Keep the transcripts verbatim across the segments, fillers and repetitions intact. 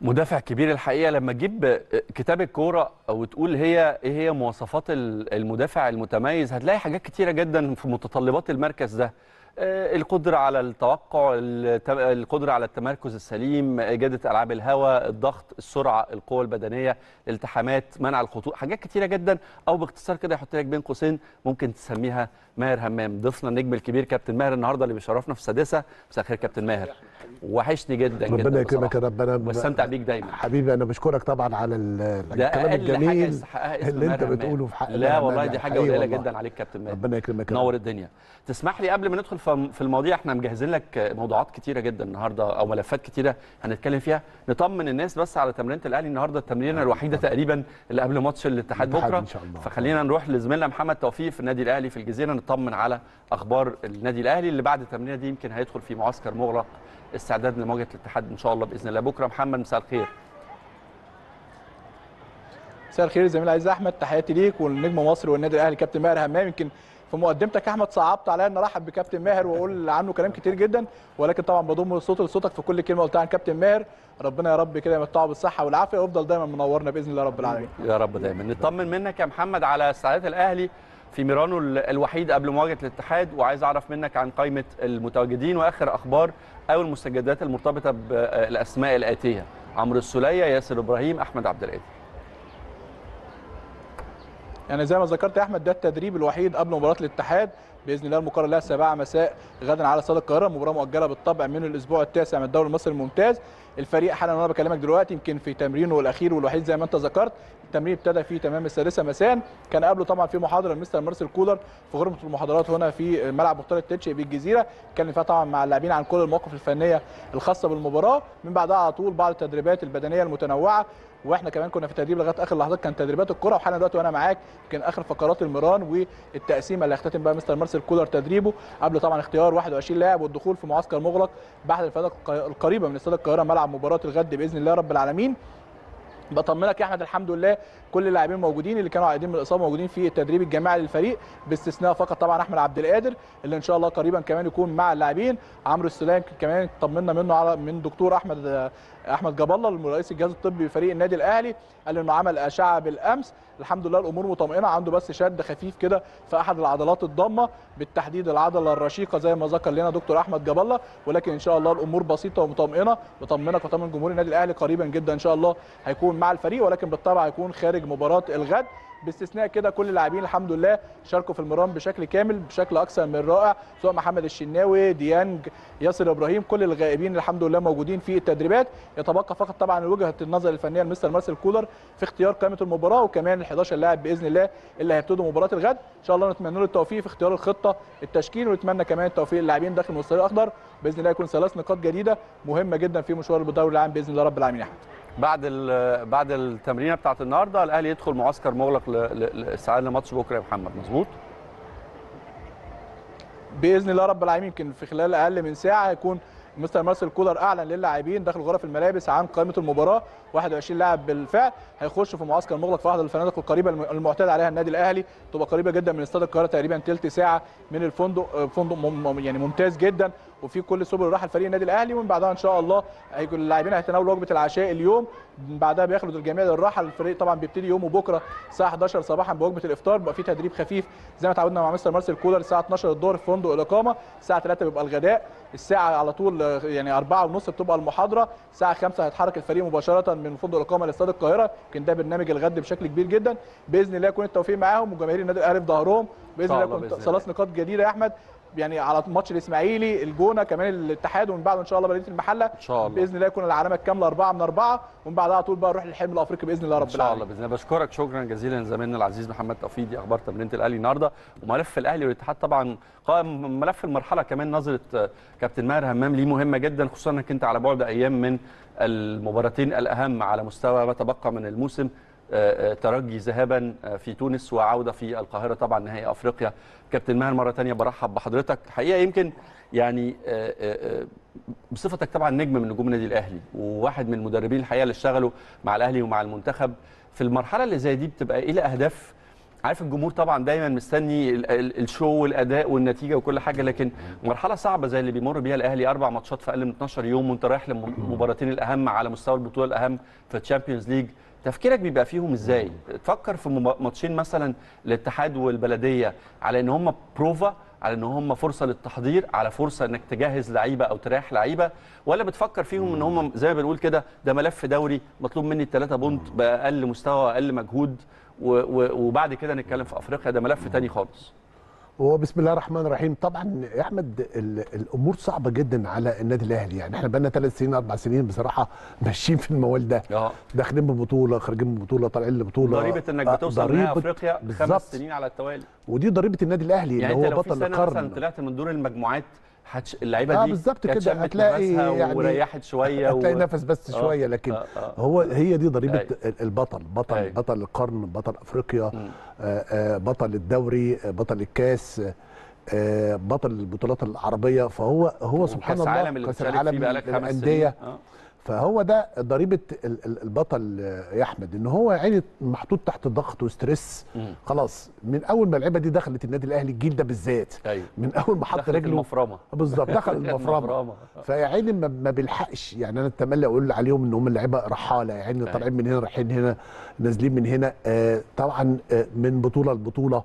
مدافع كبير الحقيقه. لما تجيب كتاب الكوره او تقول هي ايه هي مواصفات المدافع المتميز هتلاقي حاجات كتيره جدا في متطلبات المركز ده، القدره على التوقع، القدره على التمركز السليم، اجاده العاب الهواء، الضغط، السرعه، القوه البدنيه، الالتحامات، منع الخطوط، حاجات كتيره جدا. او باختصار كده يحط لك بين قوسين ممكن تسميها ماهر همام، ضيفنا النجم الكبير كابتن ماهر النهارده اللي بيشرفنا في السادسه. مساء الخير كابتن ماهر، وحشني جدا جدا. ربنا يكرمك يا ربنا، واستمتع بيك دايما حبيبي. انا بشكرك طبعا على الكلام الجميل اللي انت بتقوله في حق. لا والله دي حاجه قليله جدا عليك كابتن ماهر، ربنا يكرمك، نور الدنيا. تسمح لي قبل ما ندخل في المواضيع، احنا مجهزين لك موضوعات كتيره جدا النهارده او ملفات كتيره هنتكلم فيها. نطمن الناس بس على تمرينه الاهلي النهارده، التمرينه الوحيده تقريبا اللي قبل ماتش الاتحاد بكره، فخلينا نروح لزميلنا محمد توفيق في النادي الاهلي في الجزيره نطمن على اخبار النادي الاهلي اللي بعد التمرينه دي يمكن هيدخل في معسكر مغلق استعداد لمواجهه الاتحاد ان شاء الله باذن الله بكره. محمد مساء الخير. مساء الخير زميلي عايز احمد، تحياتي ليك والنجم مصر والنادي الاهلي كابتن ماهر همام. يمكن في مقدمتك احمد صعبت عليا ان ارحب بكابتن ماهر واقول عنه كلام كتير جدا، ولكن طبعا بضم صوتي لصوتك في كل كلمه قلتها عن كابتن ماهر. ربنا يا رب كده يمتعه بالصحه والعافيه ويفضل دايما منورنا باذن الله رب العالمين يا رب دايما. نطمن منك يا محمد على استعدادات الاهلي في ميرانو الوحيد قبل مواجهه الاتحاد، وعايز اعرف منك عن قائمه المتواجدين واخر اخبار او المستجدات المرتبطه بالاسماء الاتيه: عمرو السوليه، ياسر ابراهيم، احمد عبد القادر. يعني زي ما ذكرت يا احمد ده التدريب الوحيد قبل مباراه الاتحاد باذن الله، المقرر لها السابعة مساء غدا على استاد القاهره، مباراه مؤجله بالطبع من الاسبوع التاسع من الدوري المصري الممتاز. الفريق حالا وانا بكلمك دلوقتي يمكن في تمرينه الاخير والوحيد زي ما انت ذكرت، التمرين ابتدى في تمام السادسه مساء، كان قبله طبعا في محاضره لمستر مارسيل كولر في غرفه المحاضرات هنا في ملعب مختار التتشيق بالجزيره، اتكلم فيها طبعا مع اللاعبين عن كل المواقف الفنيه الخاصه بالمباراه. من بعدها على طول بعض التدريبات البدنيه المتنوعه، واحنا كمان كنا في تدريب لغايه اخر لحظات كان تدريبات الكره، وحالا دلوقتي وانا معاك كان اخر فقرات المران والتقسيمه اللي هيختتم بقى مستر مارسيل كولر تدريبه، قبل طبعا اختيار واحد وعشرين لاعب والدخول في معسكر مغلق بعد الفائده القريبه من استاد القاهره ملعب مباراه الغد باذن الله رب العالمين. بطمنك يا احمد الحمد لله كل اللاعبين موجودين اللي كانوا عايدين من الاصابه موجودين في التدريب الجماعي للفريق، باستثناء فقط طبعا احمد عبد القادر اللي ان شاء الله قريبا كمان يكون مع اللاعبين. عمرو السلام كمان طمنا منه على من دكتور احمد احمد جاب الله رئيس الجهاز الطبي لفريق النادي الاهلي، قال انه عمل اشعه بالامس الحمد لله الامور مطمئنه، عنده بس شد خفيف كده في احد العضلات الضامه بالتحديد العضله الرشيقه زي ما ذكر لنا دكتور احمد جاب الله، ولكن ان شاء الله الامور بسيطه ومطمئنه. بطمنك وطمن جمهور النادي الاهلي قريبا جدا ان شاء الله هيكون مع الفريق، ولكن بالطبع هيكون خارج مباراه الغد. باستثناء كده كل اللاعبين الحمد لله شاركوا في المران بشكل كامل بشكل اكثر من رائع، سواء محمد الشناوي، ديانج، ياسر ابراهيم، كل الغائبين الحمد لله موجودين في التدريبات. يتبقى فقط طبعا وجهه النظر الفنيه لمستر مارسيل كولر في اختيار قائمه المباراه، وكمان ال حداشر لاعب باذن الله اللي هيبتدوا مباراه الغد. ان شاء الله نتمنى له التوفيق في اختيار الخطه التشكيل، ونتمنى كمان توفيق اللاعبين داخل المستوى الاخضر باذن الله، يكون ثلاث نقاط جديده مهمه جدا في مشوار الدوري العام باذن الله رب العالمين. بعد بعد التمرينه بتاعت النهارده الاهلي يدخل معسكر مغلق لاستعداد لماتش بكره يا محمد، مظبوط؟ باذن الله رب العالمين يمكن في خلال اقل من ساعه هيكون مستر مارسيل كولر اعلن للاعبين داخل غرف الملابس عن قائمه المباراه، واحد وعشرين لاعب بالفعل هيخشوا في معسكر مغلق في احد الفنادق القريبه المعتاد عليها النادي الاهلي، تبقى قريبه جدا من استاد القاهره تقريبا ثلث ساعه من الفندق، فندق يعني ممتاز جدا وفي كل سبل الراحه لفريق النادي الاهلي. ومن بعدها ان شاء الله هيكون اللاعبين هيتناولوا وجبه العشاء اليوم، من بعدها بياخدوا الجميع للراحه، الفريق طبعا بيبتدي يومه بكره الساعه احداشر صباحا بوجبه الافطار، بيبقى في تدريب خفيف زي ما اتعودنا مع مستر مارسيل كولر الساعه اتناشر الظهر في فندق الاقامه، الساعه تلاته بيبقى الغداء، الساعه على طول يعني اربعه ونص بتبقى المحاضره، الساعه خمسه هيتحرك الفريق مباشره من فندق الاقامه لاستاد القاهره، يمكن ده برنامج الغد بشكل كبير جدا باذن الله. يكون التوفيق معاهم وجماهير النادي الاهلي في ظهرهم باذن الله، يكون ثلاث نقاط جديده يا احمد يعني على ماتش الاسماعيلي، الجونه، كمان الاتحاد، ومن بعده ان شاء الله بلديه المحله ان شاء الله باذن الله يكون العلامه الكامله اربعه من اربعه، ومن بعدها على طول بقى نروح للحلم الافريقي باذن الله رب العالمين ان شاء الله باذن الله. بشكرك شكرا جزيلا زميلنا العزيز محمد توفيق، دي اخبار تمرينه الاهلي النهارده وملف الاهلي والاتحاد. طبعا قائم ملف المرحله كمان نظره كابتن ماهر همام ليه مهمه جدا، خصوصا انك انت على بعد ايام من المباراتين الاهم على مستوى ما تبقى من الموسم، ترجي ذهابا في تونس وعوده في القاهره طبعا نهائي افريقيا. كابتن ماهر مره ثانيه برحب بحضرتك حقيقه، يمكن يعني بصفتك طبعا نجم من نجوم النادي الاهلي وواحد من المدربين الحقيقه اللي اشتغلوا مع الاهلي ومع المنتخب في المرحله اللي زي دي، بتبقى ايه الاهداف؟ عارف الجمهور طبعا دايما مستني الشو والاداء والنتيجه وكل حاجه، لكن مرحله صعبه زي اللي بيمر بيها الاهلي، اربع ماتشات في اقل من اتناشر يوم وانت رايح للمباراتين الاهم على مستوى البطوله الاهم في الشامبيونز ليج، تفكيرك بيبقى فيهم ازاي؟ تفكر في ماتشين مثلا الاتحاد والبلديه على ان هم بروفا، على ان هم فرصه للتحضير، على فرصه انك تجهز لعيبه او تريح لعيبه، ولا بتفكر فيهم ان هم زي ما بنقول كده ده ملف دوري مطلوب مني الثلاثه بونت باقل مستوى واقل مجهود وبعد كده نتكلم في افريقيا، ده ملف تاني خالص؟ هو بسم الله الرحمن الرحيم. طبعا يا احمد الامور صعبه جدا على النادي الاهلي، يعني احنا بقالنا ثلاث سنين اربع سنين بصراحه ماشيين في الموال ده، داخلين ببطوله خارجين من بطوله طالعين لبطوله، ضريبه انك بتوصل نهائي افريقيا خمس سنين على التوالي، ودي ضريبه النادي الاهلي يعني اللي هو بطل القرن. يعني انت لو في سنه مثلا طلعت من دور المجموعات حتش... اللعيبه آه دي بالظبط كده هتلاقي يعني وريحت شويه هتلاقي و... نفس بس شويه، لكن آه آه هو هي دي ضريبه آه البطل، بطل آه بطل القرن، بطل افريقيا، آه آه بطل الدوري، آه بطل الكاس، آه بطل البطولات العربيه، فهو هو سبحان الله كاس العالم للانديه، آه فهو ده ضريبه البطل يا احمد، ان هو يعني محطوط تحت ضغط وستريس. خلاص من اول ما اللعيبه دي دخلت النادي الاهلي الجيل ده بالذات، أيوة. من اول ما حط رجله المفرمه بالظبط دخل المفرمه فيا عيني ما بيلحقش، يعني انا اتملى اقول عليهم ان هم اللعيبه رحاله، يعني طالعين من هنا رايحين هنا نازلين من هنا، آه طبعا آه من بطوله لبطوله،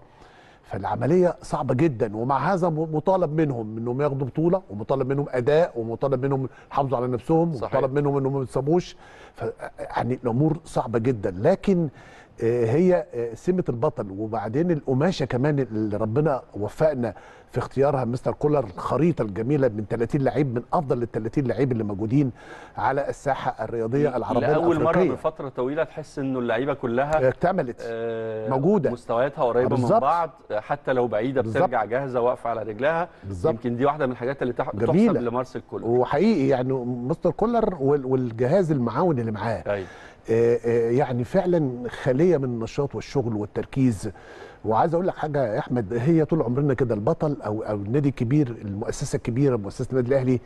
فالعمليه صعبه جدا، ومع هذا مطالب منهم انهم ياخدوا بطوله، ومطالب منهم اداء، ومطالب منهم يحافظوا على نفسهم، ومطالب منهم انهم ما يتصابوش، يعني الامور صعبه جدا، لكن هي سمه البطل. وبعدين القماشه كمان اللي ربنا وفقنا في اختيارها مستر كولر، الخريطه الجميله من ثلاثين لعيب، من افضل ال ثلاثين لعيب اللي موجودين على الساحه الرياضيه العربيه الافريقيه، لاول مره من فتره طويله تحس انه اللعيبه كلها اكتملت، آه موجوده، مستوياتها قريبه بالزبط. من بعض، حتى لو بعيده بترجع بالزبط. جاهزه واقفه على رجلها بالزبط. يمكن دي واحده من الحاجات اللي تحسب لمارسيل كولر، وحقيقي يعني مستر كولر والجهاز المعاون اللي معاه أي. يعني فعلا خاليه من النشاط والشغل والتركيز. وعايز اقول لك حاجه يا احمد، هي طول عمرنا كده البطل او او النادي الكبير، المؤسسه الكبيره مؤسسه النادي الاهلي،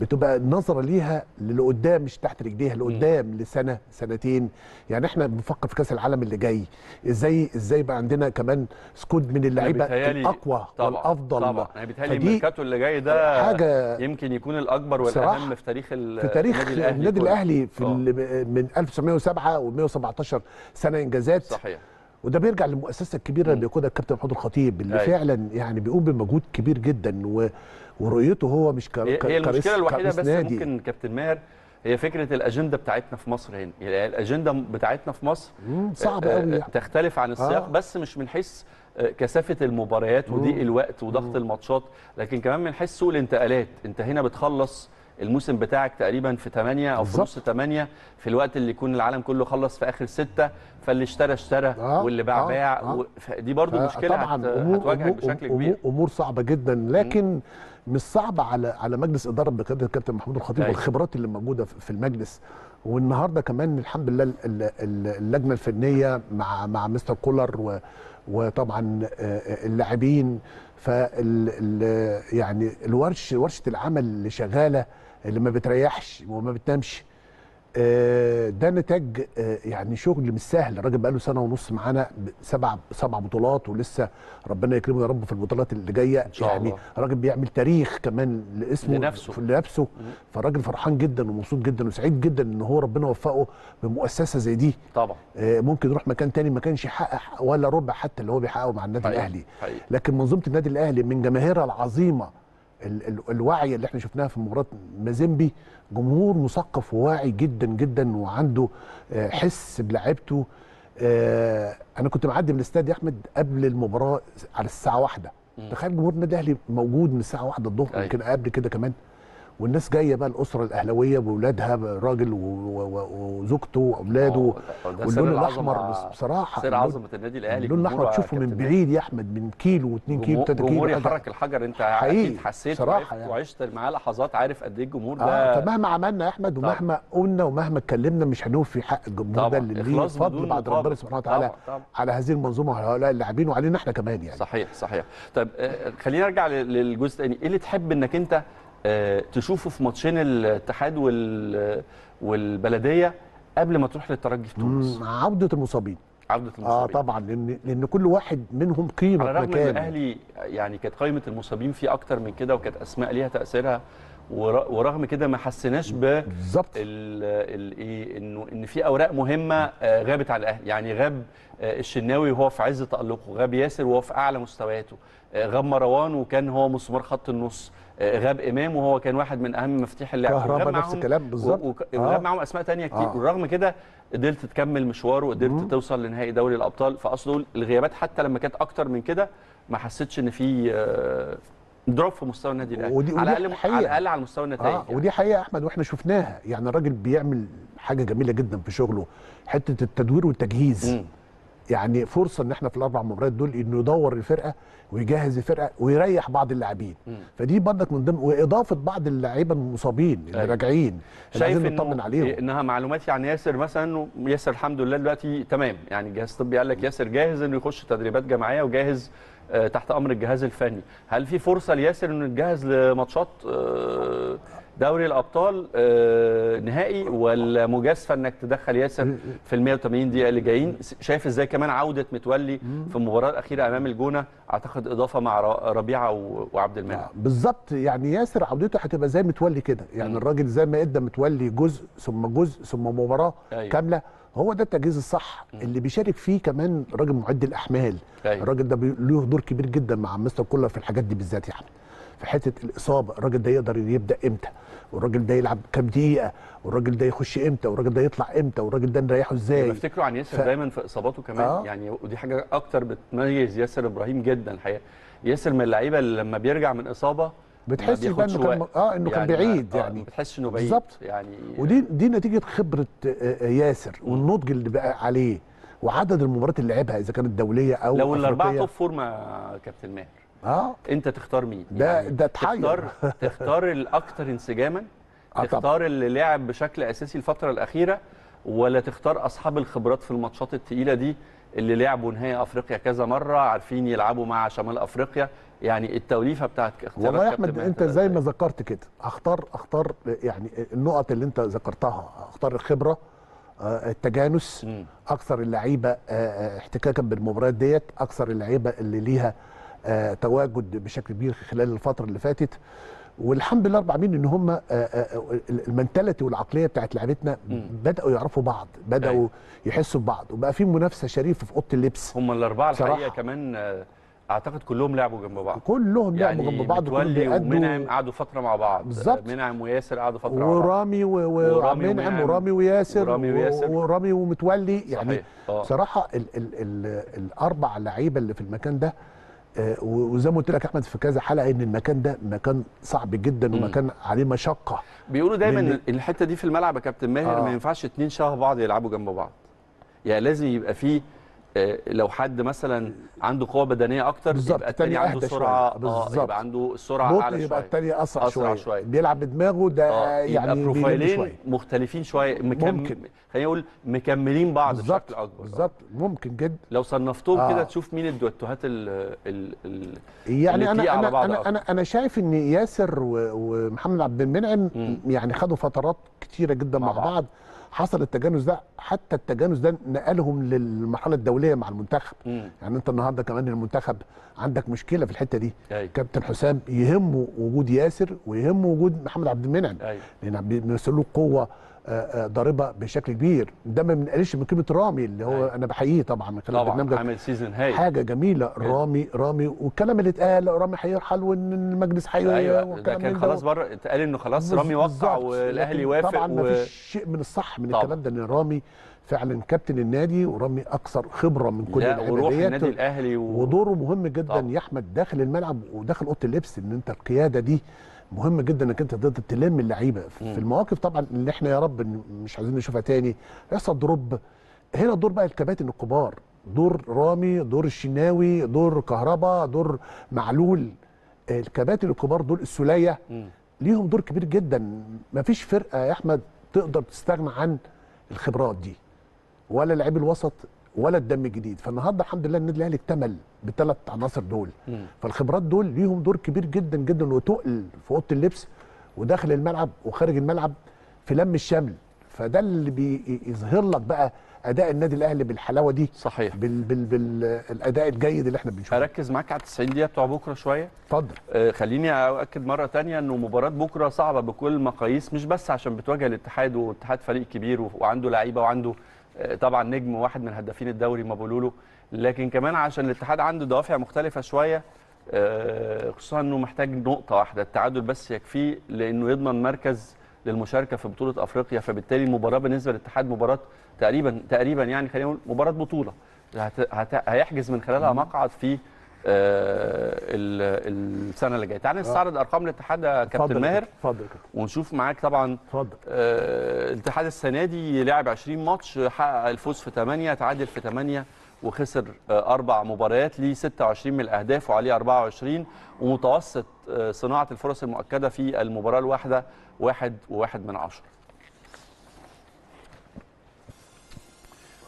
بتبقى النظره ليها لقدام مش تحت رجليها، لقدام لسنه سنتين، يعني احنا بنفكر في كاس العالم اللي جاي ازاي، ازاي بقى عندنا كمان سكود من اللعيبه الاقوى والافضل. طبعا انا بيتهيألي الميركاتو اللي جاي ده حاجه يمكن يكون الاكبر والاهم في تاريخ في تاريخ النادي الاهلي في من ألف وتسعمية وسبعة و مية وسبعتاشر سنه انجازات صحيح، وده بيرجع للمؤسسه الكبيره اللي بيقودها الكابتن محمود الخطيب، اللي أي. فعلا يعني بيقوم بمجهود كبير جدا، و... ورؤيته هو مش كارثه. هي المشكله الوحيده بس نادي. ممكن كابتن ماهر هي فكره الاجنده بتاعتنا في مصر هنا، يعني الاجنده بتاعتنا في مصر صعب قوي يعني. تختلف عن السياق آه. بس مش من حيث كثافه المباريات وضيق الوقت وضغط الماتشات، لكن كمان من حيث سوق الانتقالات. انت هنا بتخلص الموسم بتاعك تقريبا في تمانية او في نص تمانية، في الوقت اللي يكون العالم كله خلص في اخر ستة، فاللي اشترى اشترى آه واللي باع آه باع آه و... دي برضو مشكله هت... هتواجهك بشكل كبير. امور صعبه جدا، لكن مش صعبه على على مجلس اداره بقياده الكابتن محمود الخطيب والخبرات اللي موجوده في المجلس. والنهارده كمان الحمد لله اللجنه الفنيه مع مع مستر كولر و... وطبعا اللاعبين، فال يعني الورش ورشه العمل اللي شغاله اللي ما بتريحش وما بتنامش، ده نتاج يعني شغل مش سهل. الراجل بقاله سنه ونص معانا، سبع سبع بطولات، ولسه ربنا يكرمه يا رب في البطولات اللي جايه ان شاء الله. يعني الراجل بيعمل تاريخ كمان لاسمه لنفسه لنفسه، فالراجل فرحان جدا ومبسوط جدا وسعيد جدا ان هو ربنا وفقه بمؤسسه زي دي. طبعا ممكن يروح مكان تاني ما كانش يحقق ولا ربع حتى اللي هو بيحققه مع النادي حقيقي. الاهلي حقيقي. لكن منظومه النادي الاهلي من جماهيرها العظيمه، الوعي اللي احنا شفناها في مباراه مازيمبي، جمهور مثقف وواعي جدا جدا وعنده حس بلعبته. انا كنت معدي من الاستاد يا احمد قبل المباراه على الساعه واحدة، تخيل جمهور النادي الاهلي موجود من الساعه واحدة الظهر يمكن قبل كده كمان، والناس جايه بقى الاسره الاهلاويه باولادها راجل وزوجته واولاده واللون الاحمر بصراحه سر عظمه النادي الاهلي. اللون الاحمر تشوفه من بعيد يا احمد من كيلو واتنين كيلو تلاتة كيلو الجمهور يحرك الحجر. انت اكيد حسيت وعشت معاه لحظات، عارف قد ايه الجمهور ده. فمهما عملنا يا احمد ومهما قلنا ومهما اتكلمنا مش هنوفي حق الجمهور ده اللي ليه فضل بعد ربنا سبحانه وتعالى على هذه المنظومه وعلى هؤلاء اللاعبين وعلينا احنا كمان يعني. صحيح صحيح. طب خلينا نرجع للجزء الثاني، ايه اللي تحب انك انت أه تشوفه في ماتشين الاتحاد والبلديه قبل ما تروح للترجي في تونس؟ عوده المصابين. عوده المصابين اه طبعا، لان لان كل واحد منهم قيمه مكانه. على الرغم ان الاهلي يعني كانت قيمه المصابين فيه اكتر من كده وكانت اسماء ليها تاثيرها، ورغم كده ما حسيناش ب بالظبط ايه انه ان في اوراق مهمه غابت على الاهلي. يعني غاب الشناوي وهو في عز تالقه، غاب ياسر وهو في اعلى مستوياته، غاب مروان وكان هو مسمار خط النص، غاب امام وهو كان واحد من اهم مفاتيح اللعب، وغاب نفس الكلام بالظبط وغاب آه. معاهم اسماء ثانيه كتير آه. ورغم كده قدرت تكمل مشواره وقدرت توصل لنهائي دوري الابطال. فاصل الغيابات حتى لما كانت اكتر من كده ما حسيتش ان في آه دروب في مستوى النادي الاهلي، على الاقل على الاقل على مستوى النتائج آه. يعني. ودي حقيقه يا احمد واحنا شفناها، يعني الراجل بيعمل حاجه جميله جدا في شغله، حته التدوير والتجهيز مم. يعني فرصه ان احنا في الاربع مباريات دول انه يدور الفرقه ويجهز الفرقه ويريح بعض اللاعبين، فدي برضك من ضمن واضافه بعض اللاعيبه المصابين اللي راجعين لازم نطمن عليهم. شايف انها معلومات يعني ياسر مثلا، ياسر الحمد لله دلوقتي تمام، يعني الجهاز الطبي قال لك ياسر جاهز انه يخش تدريبات جماعيه وجاهز آه تحت امر الجهاز الفني. هل في فرصه لياسر انه يتجهز لماتشات آه دوري الابطال آه نهائي، ولا مجازفه انك تدخل ياسر في ال مية وتمانين دقيقه اللي جايين؟ شايف ازاي كمان عوده متولي في المباراه الاخيره امام الجونه، اعتقد اضافه مع ربيعه وعبد المنعم. بالظبط، يعني ياسر عودته هتبقى زي متولي كده، يعني الراجل زي ما ادى متولي جزء ثم جزء ثم مباراه أيوه. كامله، هو ده التجهيز الصح اللي بيشارك فيه كمان راجل معد الاحمال. أيوه. الراجل ده له دور كبير جدا مع مستر كولر في الحاجات دي بالذات، يعني في حته الاصابه الراجل ده يقدر يبدا امتى، والراجل ده يلعب كام دقيقه، والراجل ده يخش امتى، والراجل ده يطلع امتى، والراجل ده نريحه ازاي. انا بفتكره عن ياسر ف... دايما في اصاباته كمان آه. يعني ودي حاجه اكتر بتميز ياسر ابراهيم جدا الحقيقه. ياسر من اللعيبه اللي لما بيرجع من اصابه بتحس انه كان اه انه يعني كان بعيد، يعني بتحس انه بعيد بالظبط يعني. ودي دي نتيجه خبره ياسر والنضج اللي بقى عليه وعدد المباريات اللي لعبها اذا كانت دوليه او لو الاربعه توب فور مع كابتن ماهر اه انت تختار مين؟ ده يعني ده تحير. تختار تختار الاكثر انسجاما، تختار اللي لعب بشكل اساسي الفتره الاخيره، ولا تختار اصحاب الخبرات في الماتشات الثقيله دي اللي لعبوا نهائي افريقيا كذا مره، عارفين يلعبوا مع شمال افريقيا؟ يعني التوليفه بتاعت اختيارات. والله يا احمد انت زي ما ذكرت كده، اختار اختار يعني النقط اللي انت ذكرتها، اختار الخبره، التجانس، اكثر اللعيبه احتكاكا بالمباريات ديت، اكثر اللعيبه اللي ليها تواجد بشكل كبير خلال الفتره اللي فاتت. والحمد لله رب العالمين ان هم المنتاليتي والعقليه بتاعت لعبتنا بداوا يعرفوا بعض، بداوا يحسوا ببعض، وبقى في منافسه شريفه في اوضه اللبس. هم الاربعه الحقيقه كمان اعتقد كلهم لعبوا جنب بعض، كلهم لعبوا يعني جنب بعض، متولي ومنعم قعدوا فتره مع بعض بالظبط، منعم وياسر قعدوا فتره مع بعض، ورامي ومنعم ورامي وياسر ورامي ومتولي. يعني بصراحه الاربع لعيبه اللي في المكان ده، وزي ما قلت لك يا احمد في كذا حلقه ان المكان ده مكان صعب جدا ومكان عليه مشقه. بيقولوا دايما الحته دي في الملعب يا كابتن ماهر آه. ما ينفعش اتنين شبه بعض يلعبوا جنب بعض، يعني لازم يبقى فيه لو حد مثلا عنده قوه بدنيه اكتر يبقى التاني عنده سرعه بالظبط، يبقى عنده السرعه اعلى شويه، يبقى التاني اسرع شويه. شويه بيلعب بدماغه ده آه. يعني يبقى بروفايلين مختلفين شويه مكم... ممكن خلينا نقول مكملين بعض بشكل اكبر بالظبط. ممكن جدا لو صنفتهم آه. كده تشوف مين الدوتوهات ال ال يعني انا انا انا, أنا, أنا شايف ان ياسر ومحمد عبد المنعم يعني خدوا فترات كتيره جدا مع, مع بعض, بعض. حصل التجانس ده، حتى التجانس ده نقلهم للمرحله الدوليه مع المنتخب. مم. يعني انت النهارده كمان المنتخب عندك مشكله في الحته دي. أي. كابتن حسام يهمه وجود ياسر ويهمه وجود محمد عبد المنعم لان بيمثلوا له قوه ضاربه بشكل كبير. ده ما بنقللش من قيمه رامي اللي هو أي. انا بحييه طبعا من خلال برنامجك، عامل سيزون هايل حاجه جميله. رامي رامي والكلام اللي اتقال رامي هيرحل وان المجلس هي أيوة. ده كان خلاص بره اتقال انه خلاص رامي وقع والاهلي وافق طبعا و... ما فيش شيء من الصح من طبعا. الكلام ده ان رامي فعلا كابتن النادي ورامي اكثر خبره من كل اللعيبه ديت النادي الاهلي و... ودوره مهم جدا طبعا. يا احمد داخل الملعب وداخل اوضه اللبس ان انت القياده دي مهم جدا انك انت تقدر تلم اللعيبه في المواقف طبعا اللي احنا يا رب مش عايزين نشوفها تاني، يحصل دروب. هنا دور بقى الكباتن الكبار، دور رامي، دور الشناوي، دور كهربا، دور معلول. الكباتن الكبار دول السوليه ليهم دور كبير جدا. مفيش فرقه يا احمد تقدر تستغنى عن الخبرات دي، ولا لعيب الوسط ولا الدم الجديد. فالنهارده الحمد لله النادي الاهلي اكتمل بالثلاث عناصر دول. مم. فالخبرات دول ليهم دور كبير جدا جدا وتقل في اوضه اللبس وداخل الملعب وخارج الملعب في لم الشمل. فده اللي بيظهر لك بقى اداء النادي الاهلي بالحلاوه دي. صحيح. بالاداء الجيد اللي احنا بنشوفه. اركز معاك على التسعين دقيقه بتوع بكره شويه. اتفضل. آه خليني اؤكد مره ثانيه انه مباراه بكره صعبه بكل المقاييس، مش بس عشان بتواجه الاتحاد، والاتحاد فريق كبير وعنده لعيبه وعنده طبعا نجم واحد من هدافين الدوري مابولولو، لكن كمان عشان الاتحاد عنده دوافع مختلفه شويه، خصوصا انه محتاج نقطه واحده، التعادل بس يكفيه لانه يضمن مركز للمشاركه في بطوله افريقيا. فبالتالي المباراه بالنسبه للاتحاد مباراه تقريبا تقريبا يعني خلينا نقول مباراه بطوله هيحجز من خلالها مقعد في السنه اللي جايه. تعالى نستعرض ارقام الاتحاد يا كابتن ماهر. اتفضل ونشوف معاك طبعا. اتفضل. الاتحاد السنه دي لعب عشرين ماتش، حقق الفوز في ثمانية، تعادل في ثمانية، وخسر اربع مباريات، ليه ستة وعشرين من الاهداف وعليه اربعة وعشرين، ومتوسط صناعه الفرص المؤكده في المباراه الواحده واحد وواحد من عشرة.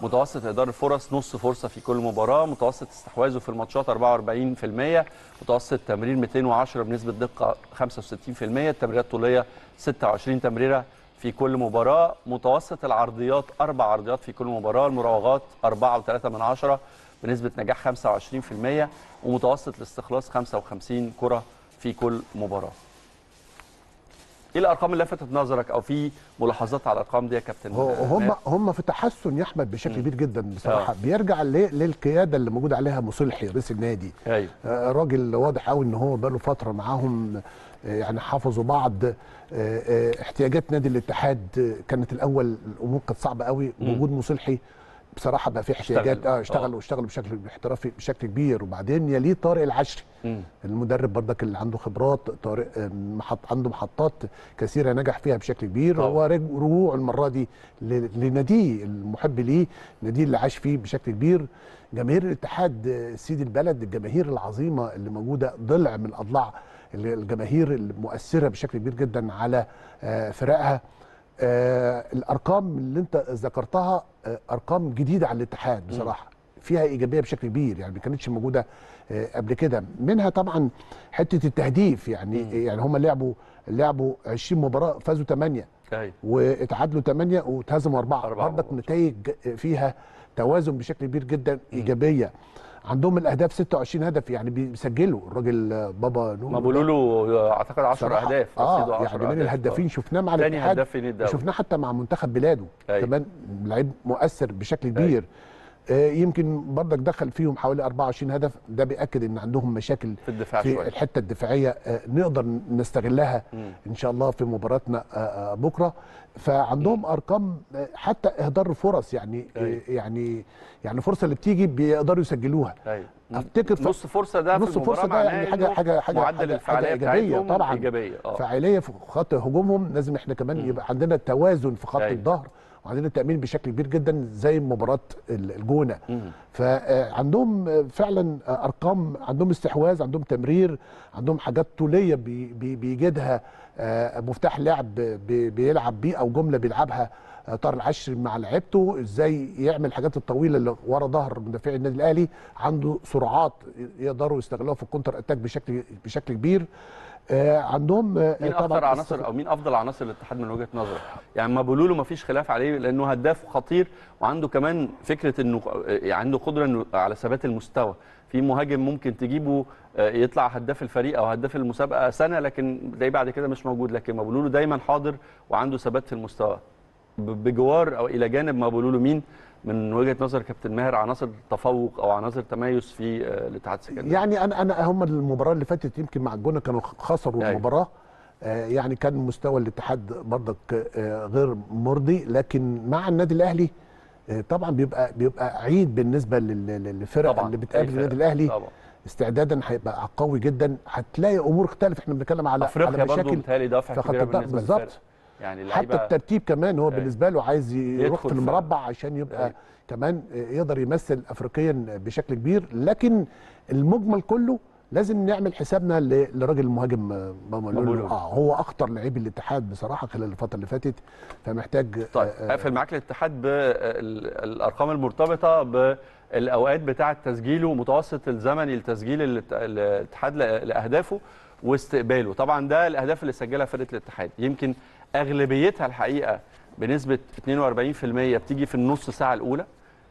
متوسط إدارة الفرص نص فرصة في كل مباراة، متوسط استحواذه في الماتشات اربعة واربعين بالمية، متوسط تمرير مئتين وعشرة بنسبة دقة خمسة وستين بالمية، التمريرات الطولية ستة وعشرين تمريرة في كل مباراة، متوسط العرضيات أربع عرضيات في كل مباراة، المراوغات اربعة وثلاثة من عشرة بنسبة نجاح خمسة وعشرين بالمية، ومتوسط الاستخلاص خمسة وخمسين كرة في كل مباراة. ايه الارقام اللي لفتت نظرك او في ملاحظات على الارقام دي يا كابتن؟ هم هم في تحسن يا احمد بشكل كبير جدا بصراحه. آه. بيرجع للقياده اللي موجود عليها مصلحي رئيس النادي. ايوه. آه راجل واضح قوي ان هو بقاله فتره معاهم، آه يعني حافظوا بعض. آه آه احتياجات نادي الاتحاد آه كانت الاول الامور كانت صعبه قوي، وجود مصلحي بصراحه بقى في احتياجات. اه اشتغلوا اشتغلوا بشكل احترافي بشكل كبير. وبعدين يليه طارق العشري مم. المدرب برضك اللي عنده خبرات. طارق محط عنده محطات كثيره نجح فيها بشكل كبير. طبعا. هو رجوع المره دي لناديه المحب ليه، ناديه اللي عاش فيه بشكل كبير. جماهير الاتحاد سيد البلد، الجماهير العظيمه اللي موجوده، ضلع من اضلاع الجماهير المؤثره بشكل كبير جدا على فرقها. آه الارقام اللي انت ذكرتها آه ارقام جديده على الاتحاد بصراحه، فيها ايجابيه بشكل كبير، يعني ما كانتش موجوده آه قبل كده. منها طبعا حته التهديف، يعني مم. يعني هم لعبوا لعبوا عشرين مباراه، فازوا ثمانية واتعادلوا ثمانية واتهزموا اربعة. برضك نتائج فيها توازن بشكل كبير جدا، مم. ايجابيه. عندهم الاهداف ستة وعشرين هدف، يعني بيسجلوا الراجل بابا نور مابولولو اعتقد عشرة اهداف. اه عشرة يعني من الهدافين شفناه مع الاتحاد، شفناه حتى مع منتخب بلاده. أي. كمان لعيب مؤثر بشكل كبير. آه يمكن برضك دخل فيهم حوالي اربعة وعشرين هدف، ده بياكد ان عندهم مشاكل في الدفاع في شوية. الحته الدفاعيه آه نقدر نستغلها م. ان شاء الله في مباراتنا آه بكره. فعندهم م. ارقام آه حتى اهدار فرص، يعني آه يعني يعني الفرصه اللي بتيجي بيقدروا يسجلوها. أي. افتكر نص فرصه ده نص في فرصه ده يعني حاجه حاجه حاجه معدل الفعاليه ايجابيه طبعا، ايجابيه فعاليه في خط هجومهم. لازم احنا كمان م. يبقى عندنا توازن في خط أي. الظهر، وعندنا التأمين بشكل كبير جدا زي مباراة الجونة. فعندهم فعلا أرقام، عندهم استحواذ، عندهم تمرير، عندهم حاجات طولية بيجدها مفتاح لعب بيلعب بيه، أو جملة بيلعبها طارق العشري مع لعبته، ازاي يعمل الحاجات الطويله اللي ورا ظهر مدافعي النادي الاهلي. عنده سرعات يقدروا يستغلوها في الكونتر اتاك بشكل بشكل كبير. آه عندهم آه مين اكثر عناصر او مين افضل عناصر الاتحاد من وجهه نظرك؟ يعني مابولولو ما فيش خلاف عليه لانه هداف خطير، وعنده كمان فكره انه عنده قدره انه على ثبات المستوى. في مهاجم ممكن تجيبه يطلع هداف الفريق او هداف المسابقه سنه، لكن ده بعد كده مش موجود. لكن مابولولو دايما حاضر وعنده ثبات في المستوى. بجوار او الى جانب مابولولو مين من وجهه نظر كابتن ماهر عناصر تفوق او عناصر تميز في الاتحاد السكندري؟ يعني انا انا هم المباراه اللي فاتت يمكن مع الجونه كانوا خسروا المباراه. آه يعني كان مستوى الاتحاد برضك آه غير مرضي، لكن مع النادي الاهلي آه طبعا بيبقى بيبقى عيد بالنسبه للفرق اللي بتقابل النادي الاهلي. طبعا. استعدادا هيبقى قوي جدا. هتلاقي امور اختلفت. احنا بنتكلم على افريقيا برضه متهيألي دافع كبير بالظبط يعني. حتى الترتيب كمان هو بالنسبه له عايز يروح في المربع عشان يبقى أي. كمان يقدر يمثل افريقيا بشكل كبير. لكن المجمل كله لازم نعمل حسابنا للراجل المهاجم مابولولو. اه هو اخطر لعيب الاتحاد بصراحه خلال الفتره اللي فاتت، فمحتاج. طيب اقفل آه معاك الاتحاد بالارقام المرتبطه بالاوقات بتاعه تسجيله، متوسط الزمني لتسجيل الاتحاد لاهدافه واستقباله. طبعا ده الاهداف اللي سجلها فرقه الاتحاد، يمكن اغلبيتها الحقيقه بنسبه اثنين وأربعين في المية بتيجي في النص ساعه الاولى،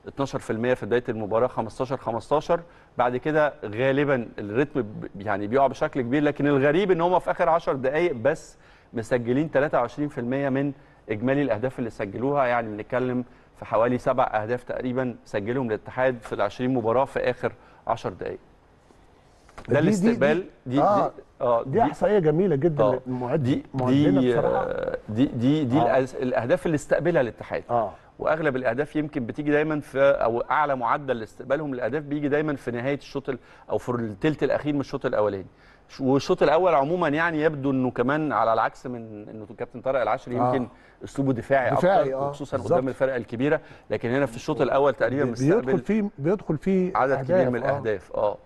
اثناشر في المية في بدايه المباراه، خمستاشر خمستاشر، بعد كده غالبا الريتم يعني بيقع بشكل كبير. لكن الغريب ان هم في اخر عشر دقائق بس مسجلين ثلاثة وعشرين في المية من اجمالي الاهداف اللي سجلوها. يعني بنتكلم في حوالي سبع اهداف تقريبا سجلهم الاتحاد في ال عشرين مباراه في اخر عشر دقائق. ده الاستقبال. دي اه دي احصائيه جميله جدا معدي دي دي دي دي الاهداف اللي استقبلها الاتحاد. اه واغلب الاهداف يمكن بتيجي دايما في، او اعلى معدل لاستقبالهم للاهداف بيجي دايما في نهايه الشوط او في الثلث الاخير من الشوط الاولاني. والشوط الاول عموما يعني يبدو انه كمان على العكس من انه كابتن طارق العشري يمكن اسلوبه دفاعي, دفاعي اكتر، وخصوصا قدام الفرقه الكبيره. لكن هنا في الشوط الاول تقريبا مستقبل بيدخل فيه بيدخل فيه عدد كبير من الاهداف. اه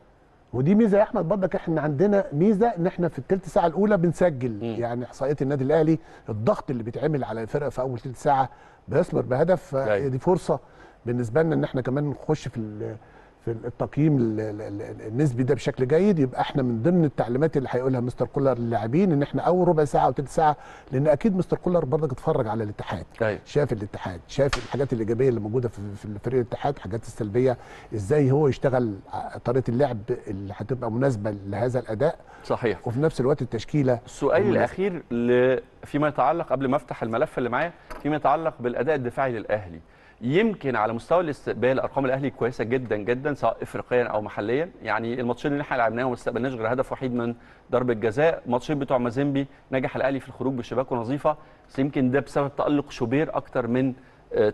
ودي ميزه يا احمد برضك. احنا عندنا ميزه ان احنا في الثلث ساعه الاولى بنسجل. م. يعني احصائيات النادي الاهلي الضغط اللي بيتعمل على الفرقه في اول ثلث ساعه بيثمر بهدف. دي فرصه بالنسبه لنا ان احنا كمان نخش في في التقييم النسبي ده بشكل جيد. يبقى احنا من ضمن التعليمات اللي هيقولها مستر كولر للاعبين ان احنا اول ربع ساعه او ثلث ساعه، لان اكيد مستر كولر برضك اتفرج على الاتحاد، طيب. شاف الاتحاد، شاف الحاجات الايجابيه اللي موجوده في فريق الاتحاد، الحاجات السلبيه، ازاي هو يشتغل طريقه اللعب اللي هتبقى مناسبه لهذا الاداء. صحيح. وفي نفس الوقت التشكيله. السؤال الاخير ل... فيما يتعلق، قبل ما افتح الملف اللي معايا، فيما يتعلق بالاداء الدفاعي للاهلي. يمكن على مستوى الاستقبال ارقام الاهلي كويسه جدا جدا سواء افريقيا او محليا. يعني الماتشين اللي احنا لعبناهم ما استقبلناش غير هدف وحيد من ضربه جزاء. ماتشين بتوع مازيمبي نجح الاهلي في الخروج بشباكه نظيفه، بس يمكن ده بسبب تالق شوبير اكتر من